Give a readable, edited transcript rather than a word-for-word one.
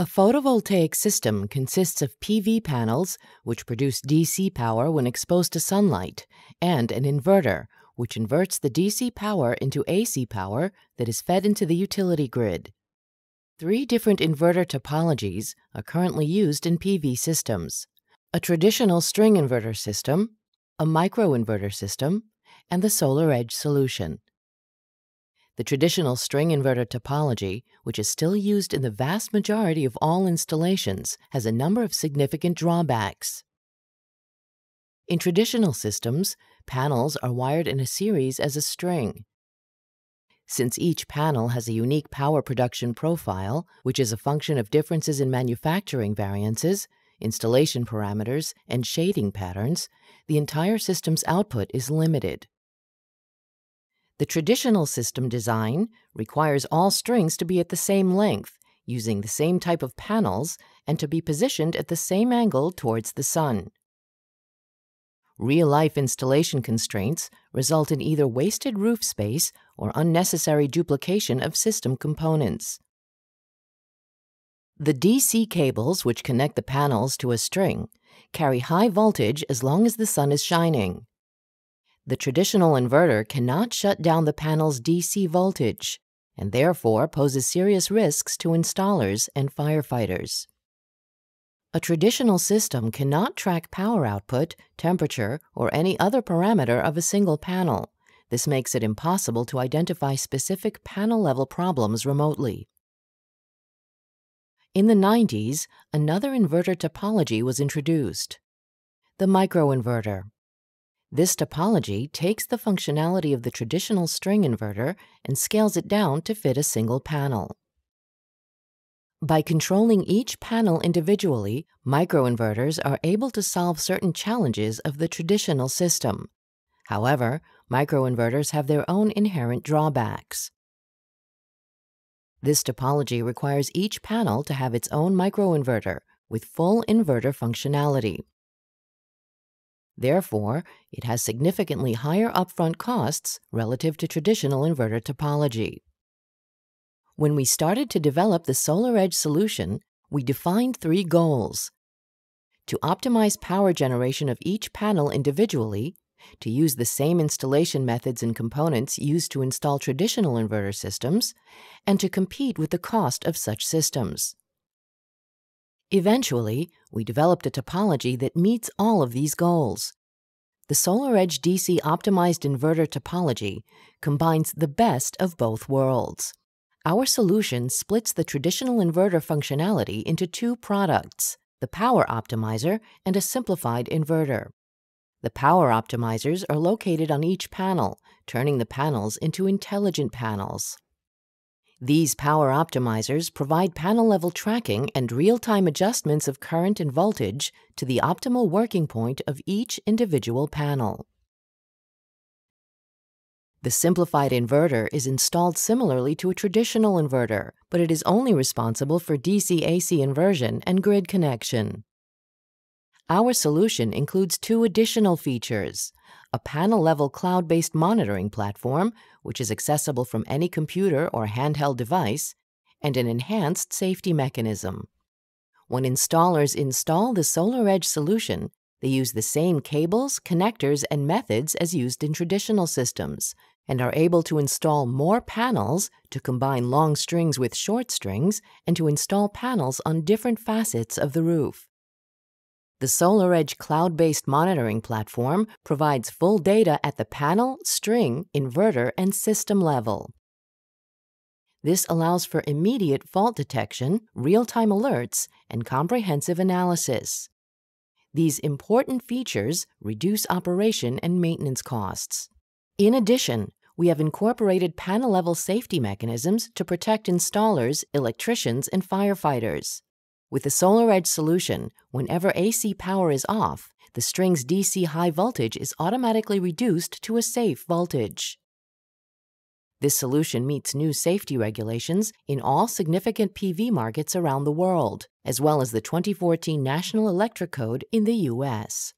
A photovoltaic system consists of PV panels, which produce DC power when exposed to sunlight, and an inverter, which inverts the DC power into AC power that is fed into the utility grid. 3 different inverter topologies are currently used in PV systems: a traditional string inverter system, a microinverter system, and the SolarEdge solution. The traditional string inverter topology, which is still used in the vast majority of all installations, has a number of significant drawbacks. In traditional systems, panels are wired in a series as a string. Since each panel has a unique power production profile, which is a function of differences in manufacturing variances, installation parameters, and shading patterns, the entire system's output is limited. The traditional system design requires all strings to be at the same length, using the same type of panels, and to be positioned at the same angle towards the sun. Real-life installation constraints result in either wasted roof space or unnecessary duplication of system components. The DC cables which connect the panels to a string carry high voltage as long as the sun is shining. The traditional inverter cannot shut down the panel's DC voltage, and therefore poses serious risks to installers and firefighters. A traditional system cannot track power output, temperature, or any other parameter of a single panel. This makes it impossible to identify specific panel-level problems remotely. In the 90s, another inverter topology was introduced: the microinverter. This topology takes the functionality of the traditional string inverter and scales it down to fit a single panel. By controlling each panel individually, microinverters are able to solve certain challenges of the traditional system. However, microinverters have their own inherent drawbacks. This topology requires each panel to have its own microinverter with full inverter functionality. Therefore, it has significantly higher upfront costs relative to traditional inverter topology. When we started to develop the SolarEdge solution, we defined 3 goals: to optimize power generation of each panel individually, to use the same installation methods and components used to install traditional inverter systems, and to compete with the cost of such systems. Eventually, we developed a topology that meets all of these goals. The SolarEdge DC optimized inverter topology combines the best of both worlds. Our solution splits the traditional inverter functionality into 2 products: the power optimizer and a simplified inverter. The power optimizers are located on each panel, turning the panels into intelligent panels. These power optimizers provide panel-level tracking and real-time adjustments of current and voltage to the optimal working point of each individual panel. The simplified inverter is installed similarly to a traditional inverter, but it is only responsible for DC-AC inversion and grid connection. Our solution includes 2 additional features: a panel-level cloud-based monitoring platform, which is accessible from any computer or handheld device, and an enhanced safety mechanism. When installers install the SolarEdge solution, they use the same cables, connectors, and methods as used in traditional systems, and are able to install more panels, to combine long strings with short strings, and to install panels on different facets of the roof. The SolarEdge cloud-based monitoring platform provides full data at the panel, string, inverter, and system level. This allows for immediate fault detection, real-time alerts, and comprehensive analysis. These important features reduce operation and maintenance costs. In addition, we have incorporated panel-level safety mechanisms to protect installers, electricians, and firefighters. With the SolarEdge solution, whenever AC power is off, the string's DC high voltage is automatically reduced to a safe voltage. This solution meets new safety regulations in all significant PV markets around the world, as well as the 2014 National Electric Code in the US.